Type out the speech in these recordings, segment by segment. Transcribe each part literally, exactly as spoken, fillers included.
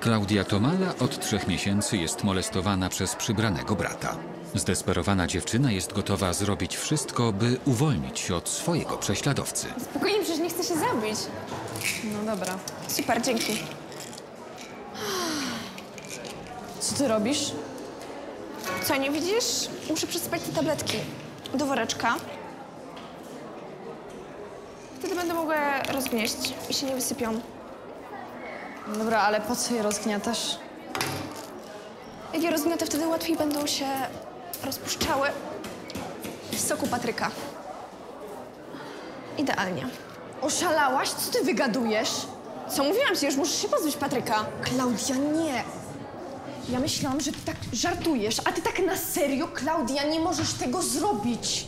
Klaudia Tomala od trzech miesięcy jest molestowana przez przybranego brata. Zdesperowana dziewczyna jest gotowa zrobić wszystko, by uwolnić się od swojego prześladowcy. Spokojnie, przecież nie chce się zabić. No dobra. Super, dzięki. Co ty robisz? Co, nie widzisz? Muszę przesypać te tabletki do woreczka. Wtedy będę mogła rozgnieść i się nie wysypią. Dobra, ale po co je rozgniatasz? Jak je rozgniotę, wtedy łatwiej będą się rozpuszczały w soku Patryka. Idealnie. Oszalałaś? Co ty wygadujesz? Co, mówiłam ci, już musisz się pozbyć Patryka. Klaudia, nie. Ja myślałam, że ty tak żartujesz, a ty tak na serio, Klaudia, nie możesz tego zrobić.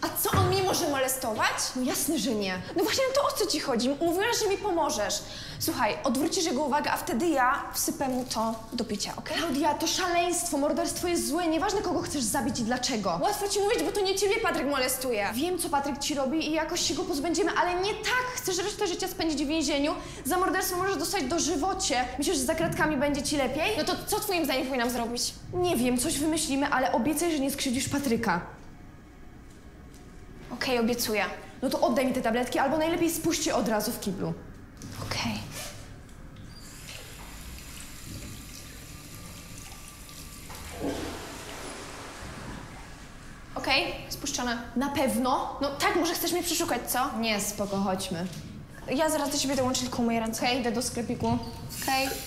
A co, on mnie może molestować? No jasne, że nie. No właśnie, no to o co ci chodzi? Mówiłaś, że mi pomożesz. Słuchaj, odwrócisz jego uwagę, a wtedy ja wsypę mu to do picia, okej? Klaudia, to szaleństwo, morderstwo jest złe, nieważne kogo chcesz zabić i dlaczego. Łatwo ci mówić, bo to nie ciebie Patryk molestuje. Wiem, co Patryk ci robi i jakoś się go pozbędziemy, ale nie tak. Chcesz resztę życia spędzić w więzieniu, za morderstwo możesz dostać dożywocie. Myślisz, że za kratkami będzie ci lepiej? No to co twoim zdaniem powinnam zrobić? Nie wiem, coś wymyślimy, ale obiecaj, że nie skrzywdzisz Patryka. Okej, okay, obiecuję. No to oddaj mi te tabletki, albo najlepiej spuść je od razu w kiblu. Okej. Okay. Okej, okay, spuszczone. Na pewno? No tak, może chcesz mnie przeszukać, co? Nie, spoko, chodźmy. Ja zaraz do ciebie dołączę, tylko umyję ręce. Okej, okay, idę do sklepiku. Okej. Okay.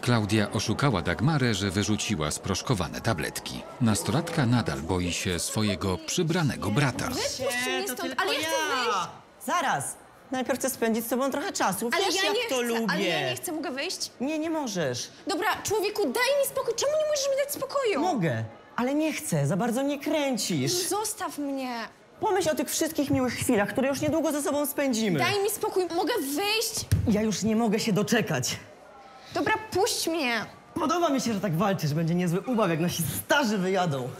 Klaudia oszukała Dagmarę, że wyrzuciła sproszkowane tabletki. Nastolatka nadal boi się swojego przybranego brata. Wypuśćcie mnie stąd, ale ja chcę wyjść! Zaraz! Najpierw chcę spędzić z tobą trochę czasu. Ale wiesz, ja jak nie to chcę, lubię. Ale ja nie chcę, mogę wyjść? Nie, nie możesz. Dobra, człowieku, daj mi spokój. Czemu nie możesz mi dać spokoju? Mogę, ale nie chcę, za bardzo mnie kręcisz. Zostaw mnie. Pomyśl o tych wszystkich miłych chwilach, które już niedługo ze sobą spędzimy. Daj mi spokój, mogę wyjść? Ja już nie mogę się doczekać. Dobra, puść mnie! Podoba mi się, że tak walczysz. Będzie niezły ubaw, jak nasi starzy wyjadą.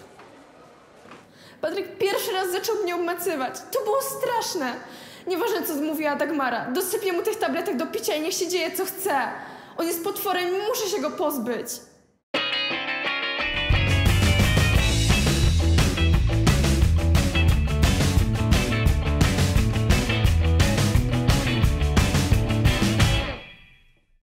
Patryk pierwszy raz zaczął mnie obmacywać. To było straszne. Nieważne, co mówiła Dagmara. Dosypię mu tych tabletek do picia i niech się dzieje, co chce. On jest potworem i muszę się go pozbyć.